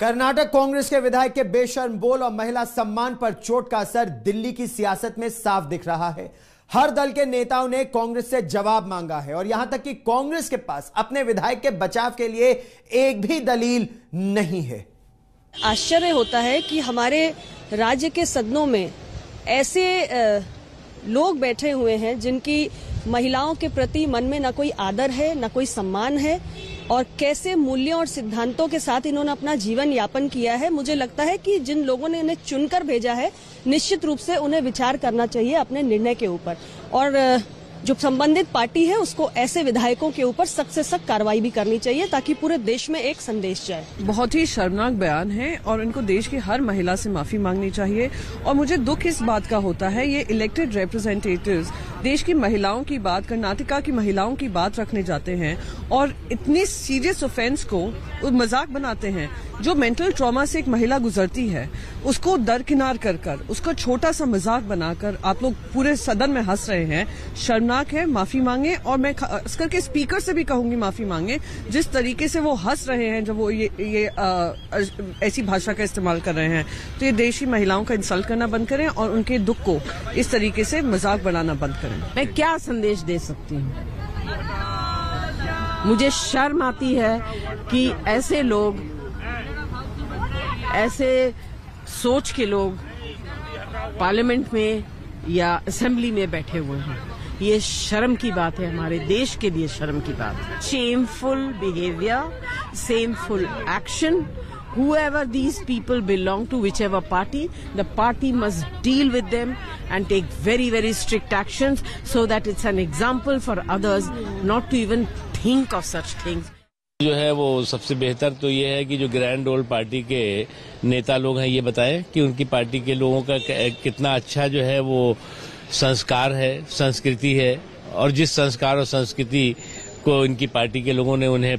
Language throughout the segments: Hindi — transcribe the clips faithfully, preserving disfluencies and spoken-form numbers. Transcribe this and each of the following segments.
कर्नाटक कांग्रेस के विधायक के बेशर्म बोल और महिला सम्मान पर चोट का असर दिल्ली की सियासत में साफ दिख रहा है। हर दल के नेताओं ने कांग्रेस से जवाब मांगा है और यहां तक कि कांग्रेस के पास अपने विधायक के बचाव के लिए एक भी दलील नहीं है। आश्चर्य होता है कि हमारे राज्य के सदनों में ऐसे लोग बैठे हुए हैं जिनकी महिलाओं के प्रति मन में ना कोई आदर है ना कोई सम्मान है, और कैसे मूल्यों और सिद्धांतों के साथ इन्होंने अपना जीवन यापन किया है। मुझे लगता है कि जिन लोगों ने इन्हें चुनकर भेजा है निश्चित रूप से उन्हें विचार करना चाहिए अपने निर्णय के ऊपर, और जो संबंधित पार्टी है उसको ऐसे विधायकों के ऊपर सख्त से सख्त कार्रवाई भी करनी चाहिए ताकि पूरे देश में एक संदेश जाए। बहुत ही शर्मनाक बयान है और इनको देश की हर महिला से माफी मांगनी चाहिए। और मुझे दुख इस बात का होता है ये इलेक्टेड रिप्रेजेंटेटिव्स देश की महिलाओं की बात, कर्नाटका की महिलाओं की बात रखने जाते हैं और इतनी सीरियस ऑफेंस को मजाक बनाते हैं। जो मेंटल ट्रॉमा से एक महिला गुजरती है उसको दरकिनार कर कर उसका छोटा सा मजाक बनाकर आप लोग पूरे सदन में हंस रहे हैं। शर्मनाक है, माफी मांगे। और मैं खास करके स्पीकर से भी कहूंगी माफी मांगे, जिस तरीके से वो हंस रहे हैं जब वो ये ये आ, ऐसी भाषा का इस्तेमाल कर रहे हैं। तो ये देश की महिलाओं का इंसल्ट करना बंद करें और उनके दुख को इस तरीके से मजाक बनाना बंद करें। मैं क्या संदेश दे सकती हूँ? मुझे शर्म आती है कि ऐसे लोग, ऐसे सोच के लोग पार्लियामेंट में या असेंबली में बैठे हुए हैं। ये शर्म की बात है, हमारे देश के लिए शर्म की बात है। Shameful behaviour, shameful action. Whoever these people belong to, whichever party, the party must deal with them and take very, very strict actions so that it's an example for others not to even think of such things. जो है वो सबसे बेहतर तो ये है कि जो ग्रैंड ओल्ड पार्टी के नेता लोग हैं ये बताएं कि उनकी पार्टी के लोगों का कितना अच्छा जो है वो संस्कार है, संस्कृति है, और जिस संस्कार और संस्कृति को इनकी पार्टी के लोगों ने उन्हें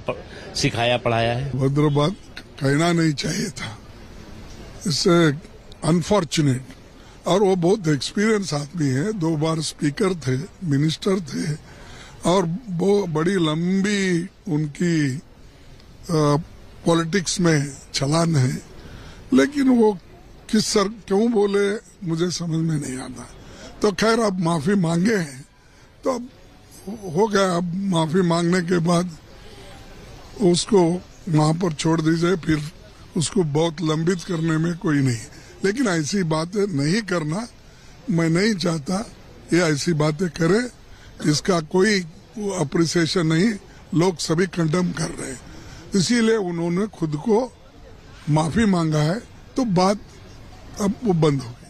सिखाया पढ़ाया है। भद्र बात कहना नहीं चाहिए था। इससे अनफॉर्चुनेट, और वो बहुत एक्सपीरियंस आदमी है, दो बार स्पीकर थे, मिनिस्टर थे, और वो बड़ी लंबी उनकी पॉलिटिक्स में चलान है, लेकिन वो किस सर क्यों बोले मुझे समझ में नहीं आता। तो खैर अब माफी मांगे हैं तो अब हो गया। अब माफी मांगने के बाद उसको वहाँ पर छोड़ दीजिए, फिर उसको बहुत लंबित करने में कोई नहीं। लेकिन ऐसी बातें नहीं करना, मैं नहीं चाहता ये ऐसी बातें करे। इसका कोई अप्रिसिएशन नहीं, लोग सभी कंडेम कर रहे हैं, इसीलिए उन्होंने खुद को माफी मांगा है तो बात अब वो बंद हो गई।